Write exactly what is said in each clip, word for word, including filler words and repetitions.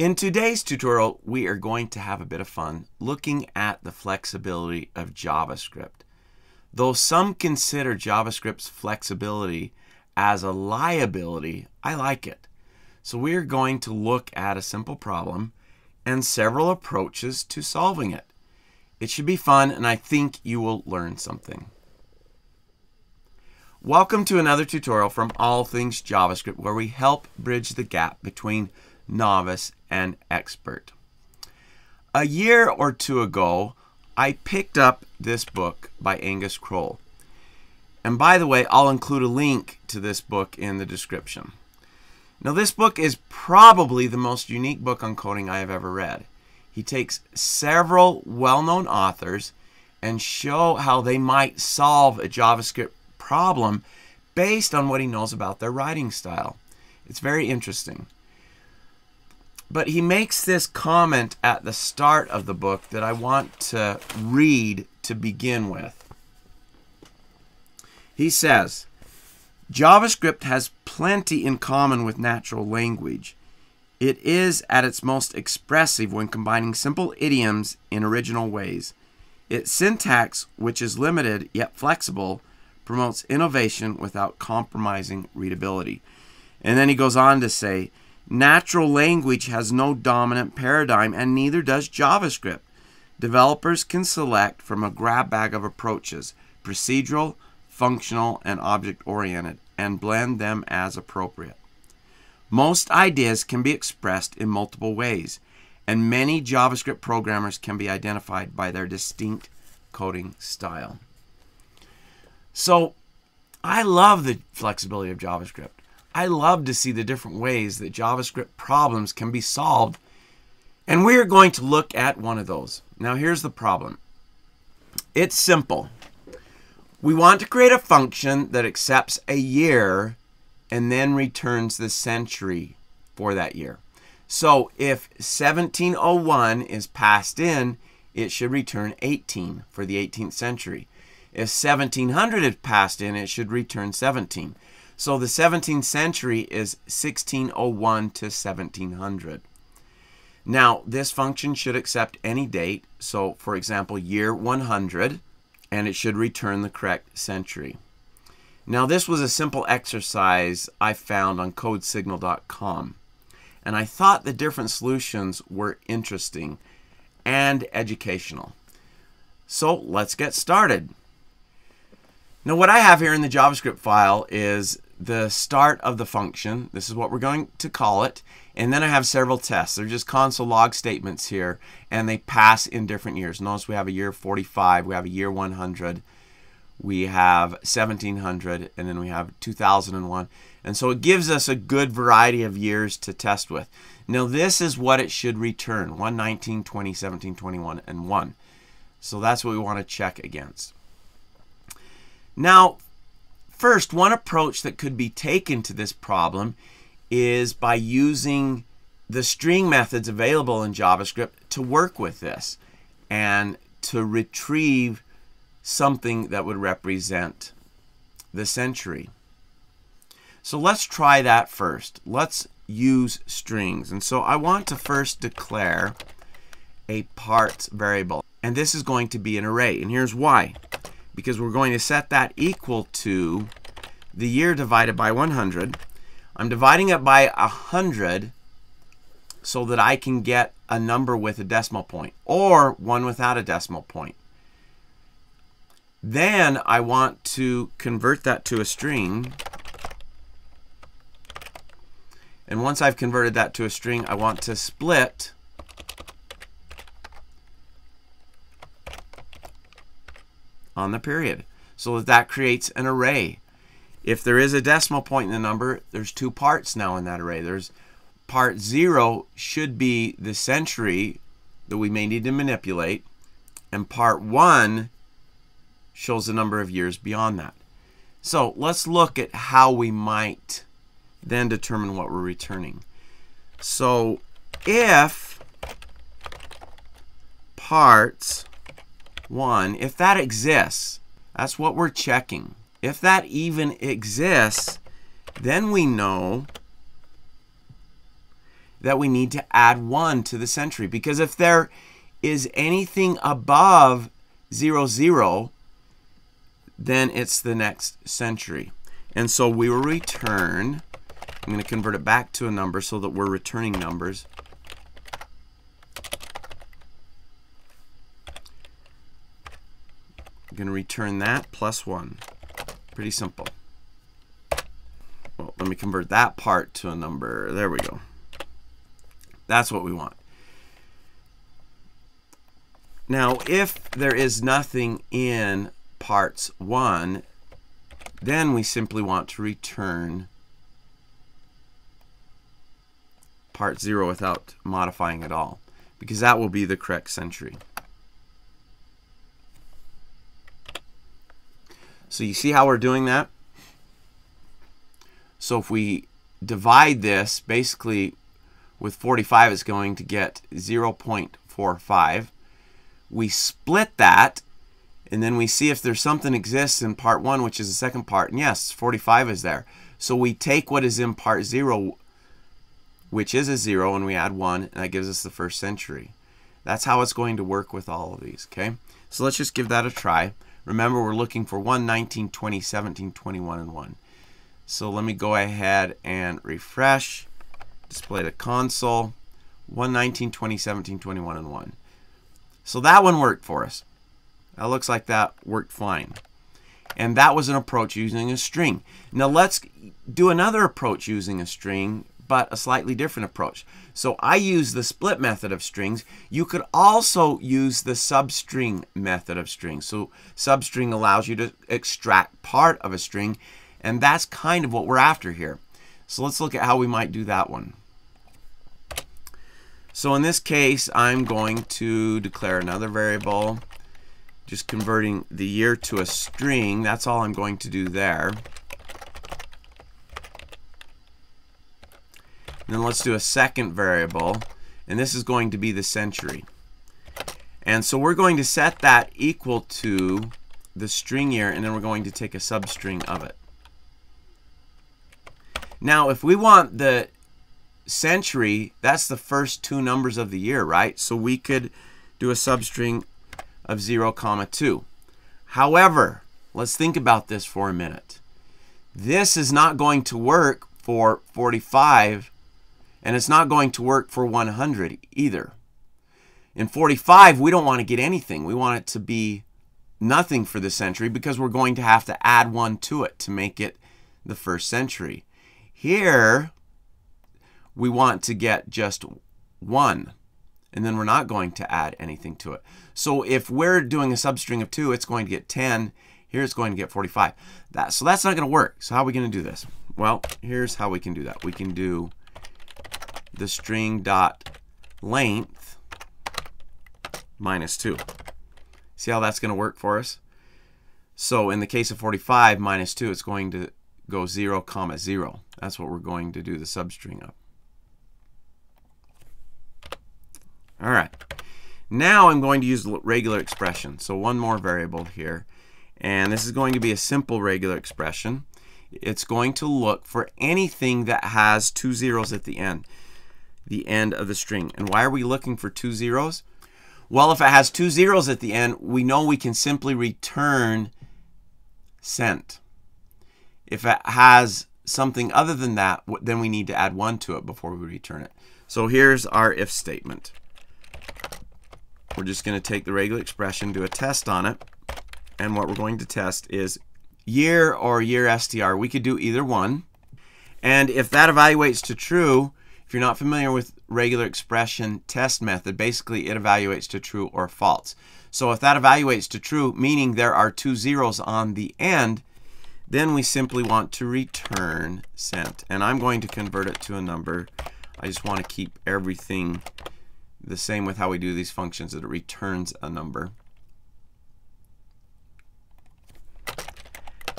In today's tutorial, we are going to have a bit of fun looking at the flexibility of JavaScript. Though some consider JavaScript's flexibility as a liability, I like it. So we are going to look at a simple problem and several approaches to solving it. It should be fun, and I think you will learn something. Welcome to another tutorial from All Things JavaScript, where we help bridge the gap between novice and expert. A year or two ago, I picked up this book by Angus Croll. And by the way, I'll include a link to this book in the description. Now, this book is probably the most unique book on coding I have ever read. He takes several well-known authors and show how they might solve a JavaScript problem based on what he knows about their writing style. It's very interesting. But he makes this comment at the start of the book that I want to read to begin with. He says, JavaScript has plenty in common with natural language. It is at its most expressive when combining simple idioms in original ways. Its syntax, which is limited yet flexible, promotes innovation without compromising readability. And then he goes on to say, natural language has no dominant paradigm, and neither does JavaScript. Developers can select from a grab bag of approaches, procedural, functional, and object-oriented, and blend them as appropriate. Most ideas can be expressed in multiple ways, and many JavaScript programmers can be identified by their distinct coding style. So, I love the flexibility of JavaScript. I love to see the different ways that JavaScript problems can be solved, and we're going to look at one of those. Now, here's the problem. It's simple. We want to create a function that accepts a year and then returns the century for that year. So if seventeen oh one is passed in, it should return eighteen for the eighteenth century. If seventeen hundred is passed in, it should return seventeen. So the seventeenth century is sixteen oh one to seventeen hundred. Now, this function should accept any date. So, for example, year one hundred, and it should return the correct century. Now, this was a simple exercise I found on code signal dot com. And I thought the different solutions were interesting and educational. So, let's get started. Now, what I have here in the JavaScript file is the start of the function. This is what we're going to call it. And then I have several tests. They're just console log statements here, and they pass in different years. Notice we have a year forty-five, we have a year one hundred, we have seventeen hundred, and then we have two thousand one. And so it gives us a good variety of years to test with. Now, this is what it should return: one, nineteen, twenty, seventeen, twenty-one, and one. So that's what we want to check against. Now, first, one approach that could be taken to this problem is by using the string methods available in JavaScript to work with this and to retrieve something that would represent the century. So let's try that first. Let's use strings. And so I want to first declare a parts variable. And this is going to be an array. And here's why. Because we're going to set that equal to the year divided by one hundred. I'm dividing it by one hundred so that I can get a number with a decimal point or one without a decimal point. Then I want to convert that to a string. And once I've converted that to a string, I want to split on the period so that that creates an array. If there is a decimal point in the number, there's two parts now in that array. There's part zero should be the century that we may need to manipulate, and part one shows the number of years beyond that. So let's look at how we might then determine what we're returning. So if parts one, if that exists, that's what we're checking. If that even exists, then we know that we need to add one to this entry, because if there is anything above zero zero, then it's the next century. And so we will return, I'm going to convert it back to a number so that we're returning numbers. I'm going to return that plus one. Pretty simple. Well, let me convert that part to a number. There we go. That's what we want. Now, if there is nothing in parts one, then we simply want to return part zero without modifying at all, because that will be the correct century. So you see how we're doing that? So if we divide this, basically with forty-five, it's going to get zero point four five. We split that, and then we see if there's something exists in part one, which is the second part, and yes, forty-five is there. So we take what is in part zero, which is a zero, and we add one, and that gives us the first century. That's how it's going to work with all of these, okay? So let's just give that a try. Remember, we're looking for one, nineteen, twenty, seventeen, twenty-one, and one. So let me go ahead and refresh, display to console, one, nineteen, twenty, seventeen, twenty-one, and one. So that one worked for us. That looks like that worked fine. And that was an approach using a string. Now let's do another approach using a string, but a slightly different approach. So I use the split method of strings. You could also use the substring method of strings. So substring allows you to extract part of a string, and that's kind of what we're after here. So let's look at how we might do that one. So in this case, I'm going to declare another variable, just converting the year to a string. That's all I'm going to do there. And then let's do a second variable, and this is going to be the century. And so we're going to set that equal to the string year, and then we're going to take a substring of it. Now, if we want the century, that's the first two numbers of the year, right? So we could do a substring of zero comma two. However, let's think about this for a minute. This is not going to work for forty-five, and it's not going to work for one hundred either. In forty-five, we don't want to get anything. We want it to be nothing for the century, because we're going to have to add one to it to make it the first century. Here, we want to get just one, and then we're not going to add anything to it. So if we're doing a substring of two, it's going to get ten. Here it's going to get forty-five. That, so that's not going to work. So how are we going to do this? Well, here's how we can do that. We can do the string dot length minus two. See how that's going to work for us? So in the case of forty-five minus two, it's going to go zero comma zero. That's what we're going to do the substring of. All right, now I'm going to use regular expression. So one more variable here, and this is going to be a simple regular expression. It's going to look for anything that has two zeros at the end, the end of the string. And why are we looking for two zeros? Well, if it has two zeros at the end, we know we can simply return cent. If it has something other than that, then we need to add one to it before we return it. So here's our if statement. We're just going to take the regular expression, do a test on it, and what we're going to test is year or year str. We could do either one, and if that evaluates to true, if you're not familiar with regular expression test method, basically it evaluates to true or false. So if that evaluates to true, meaning there are two zeros on the end, then we simply want to return cent, and I'm going to convert it to a number. I just want to keep everything the same with how we do these functions, that it returns a number.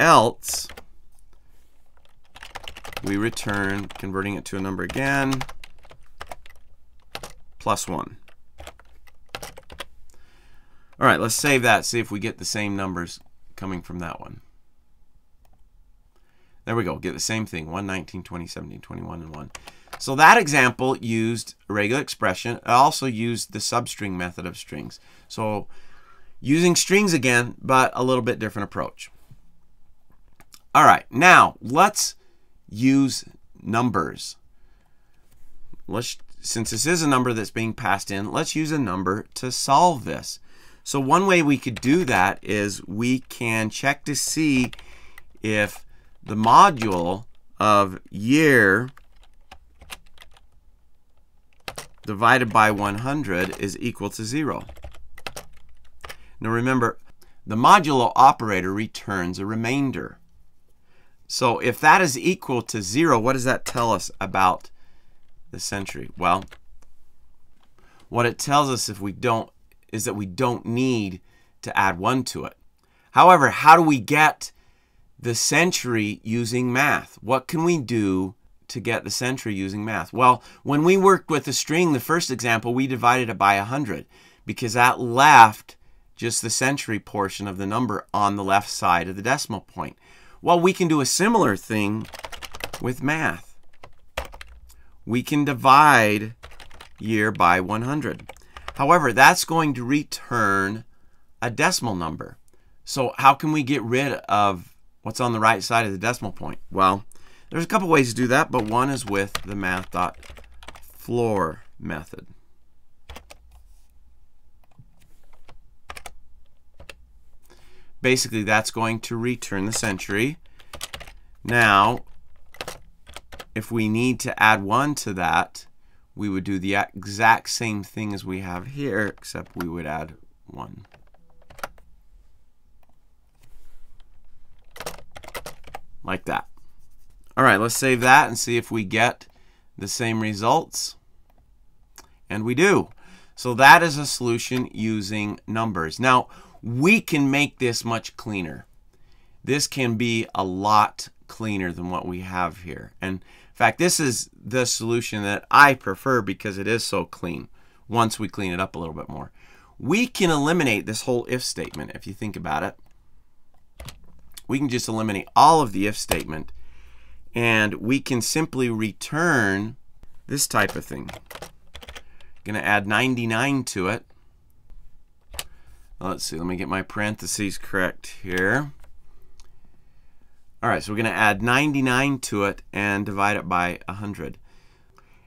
Else, we return, converting it to a number again, plus one. All right, let's save that, see if we get the same numbers coming from that one. There we go, get the same thing, one, nineteen, twenty, seventeen, twenty-one, and one. So that example used a regular expression. I also used the substring method of strings. So using strings again, but a little bit different approach. All right, now let's use numbers. Let's, since this is a number that's being passed in, let's use a number to solve this. So one way we could do that is we can check to see if the module of year divided by one hundred is equal to zero. Now remember, the modulo operator returns a remainder. So if that is equal to zero, what does that tell us about the century? Well, what it tells us if we don't is that we don't need to add one to it. However, how do we get the century using math? What can we do to get the century using math? Well, when we worked with the string, the first example, we divided it by one hundred because that left just the century portion of the number on the left side of the decimal point. Well, we can do a similar thing with math. We can divide year by one hundred. However, that's going to return a decimal number. So how can we get rid of what's on the right side of the decimal point? Well, there's a couple ways to do that, but one is with the math.floor method. Basically, that's going to return the century. Now, if we need to add one to that, we would do the exact same thing as we have here, except we would add one. Like that. All right, let's save that and see if we get the same results. And we do. So that is a solution using numbers. Now, we can make this much cleaner. This can be a lot cleaner than what we have here. And in fact, this is the solution that I prefer because it is so clean once we clean it up a little bit more. We can eliminate this whole if statement if you think about it. We can just eliminate all of the if statement and we can simply return this type of thing. Gonna add ninety-nine to it. Let's see, let me get my parentheses correct here. All right, so we're going to add ninety-nine to it and divide it by one hundred.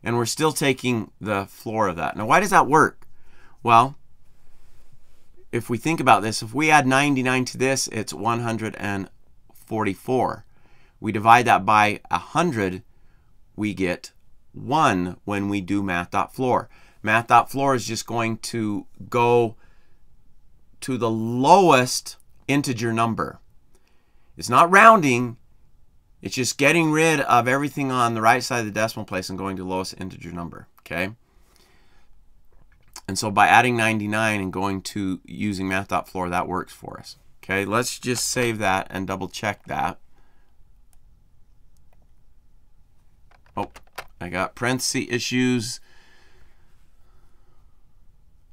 And we're still taking the floor of that. Now, why does that work? Well, if we think about this, if we add ninety-nine to this, it's one hundred forty-four. We divide that by one hundred, we get one when we do math.floor. Math.floor is just going to go to the lowest integer number. It's not rounding, it's just getting rid of everything on the right side of the decimal place and going to the lowest integer number, okay? And so by adding ninety-nine and going to using math.floor, that works for us, okay? Let's just save that and double check that. Oh, I got parenthesis issues.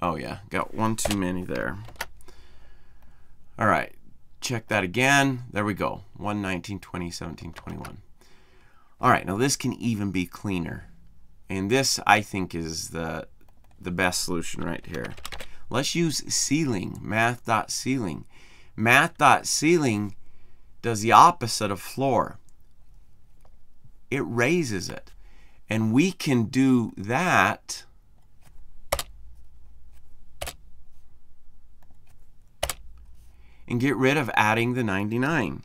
Oh yeah, got one too many there. All right, check that again. There we go. one, nineteen, twenty, seventeen, twenty-one. All right, now this can even be cleaner. And this, I think, is the, the best solution right here. Let's use ceiling, math.ceiling. Math.ceiling does the opposite of floor. It raises it. And we can do that and get rid of adding the ninety-nine.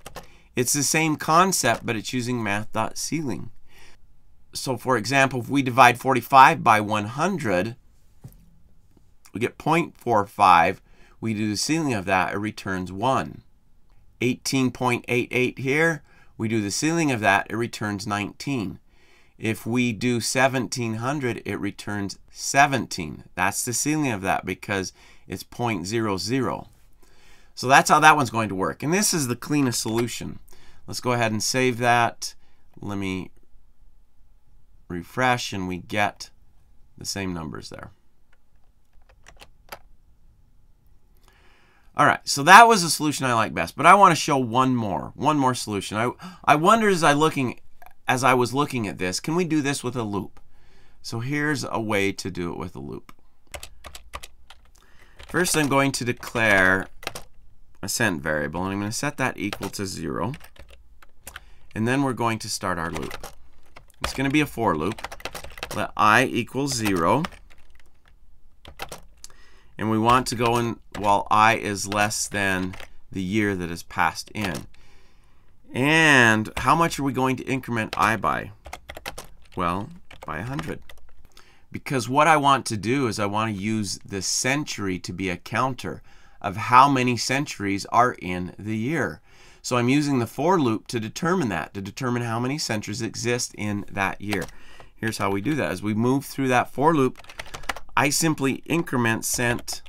It's the same concept, but it's using math.ceiling. So for example, if we divide forty-five by one hundred, we get zero point four five. We do the ceiling of that, it returns one. eighteen point eight eight here, we do the ceiling of that, it returns nineteen. If we do seventeen hundred, it returns seventeen. That's the ceiling of that because it's zero point zero zero. So that's how that one's going to work. And this is the cleanest solution. Let's go ahead and save that. Let me refresh and we get the same numbers there. All right, so that was the solution I like best, but I want to show one more, one more solution. I, I wonder as I looking as I was looking at this, can we do this with a loop? So here's a way to do it with a loop. First, I'm going to declare a sent variable, and I'm going to set that equal to zero. And then we're going to start our loop. It's going to be a for loop. Let I equal zero. And we want to go in while I is less than the year that is passed in. And how much are we going to increment I by? Well, by one hundred. Because what I want to do is I want to use the century to be a counter of how many centuries are in the year. So I'm using the for loop to determine that, to determine how many centuries exist in that year. Here's how we do that. As we move through that for loop, I simply increment cent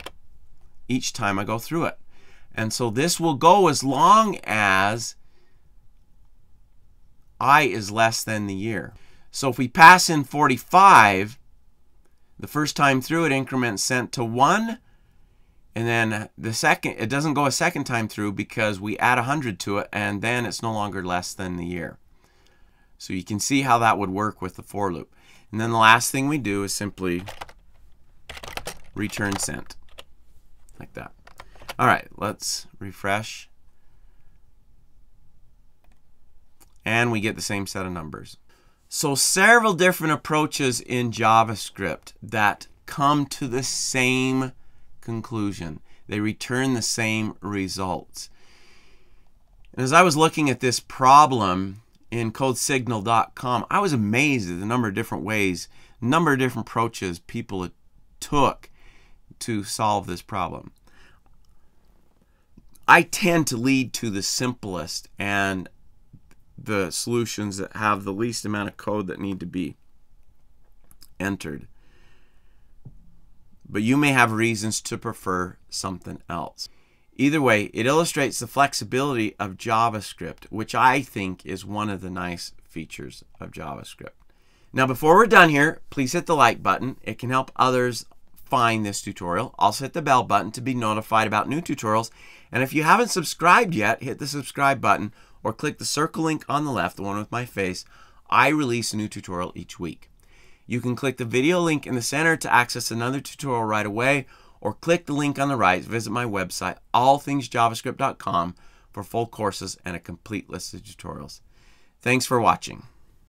each time I go through it. And so this will go as long as I is less than the year. So if we pass in forty-five, the first time through it increments cent to one, and then the second, it doesn't go a second time through because we add one hundred to it, and then it's no longer less than the year. So you can see how that would work with the for loop. And then the last thing we do is simply return cent, like that. All right, let's refresh. And we get the same set of numbers. So several different approaches in JavaScript that come to the same conclusion. They return the same results. And as I was looking at this problem in codesignal dot com, I was amazed at the number of different ways, number of different approaches people took to solve this problem. I tend to lead to the simplest and the solutions that have the least amount of code that need to be entered. But you may have reasons to prefer something else. Either way, it illustrates the flexibility of JavaScript, which I think is one of the nice features of JavaScript. Now, before we're done here, please hit the like button. It can help others find this tutorial. Also hit the bell button to be notified about new tutorials. And if you haven't subscribed yet, hit the subscribe button or click the circle link on the left, the one with my face. I release a new tutorial each week. You can click the video link in the center to access another tutorial right away, or click the link on the right to visit my website, all things javascript dot com, for full courses and a complete list of tutorials. Thanks for watching.